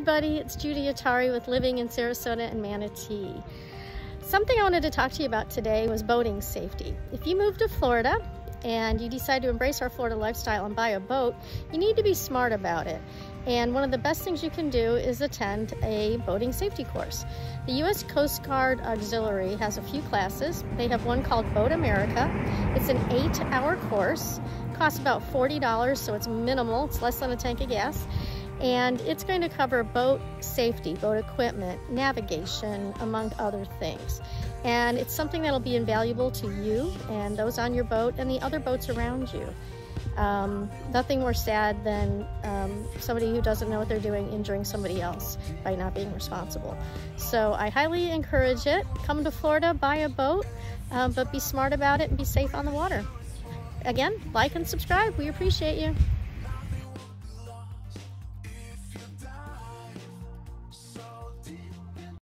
everybody, it's Judy Atari with Living in Sarasota and Manatee. Something I wanted to talk to you about today was boating safety. If you move to Florida and you decide to embrace our Florida lifestyle and buy a boat, you need to be smart about it. And one of the best things you can do is attend a boating safety course. The U.S. Coast Guard Auxiliary has a few classes. They have one called Boat America. It's an 8-hour course, costs about $40, so it's minimal, it's less than a tank of gas. And it's going to cover boat safety, boat equipment, navigation, among other things. And it's something that'll be invaluable to you and those on your boat and the other boats around you. Nothing more sad than somebody who doesn't know what they're doing injuring somebody else by not being responsible. So I highly encourage it. Come to Florida, buy a boat, but be smart about it and be safe on the water. Again, like and subscribe. We appreciate you.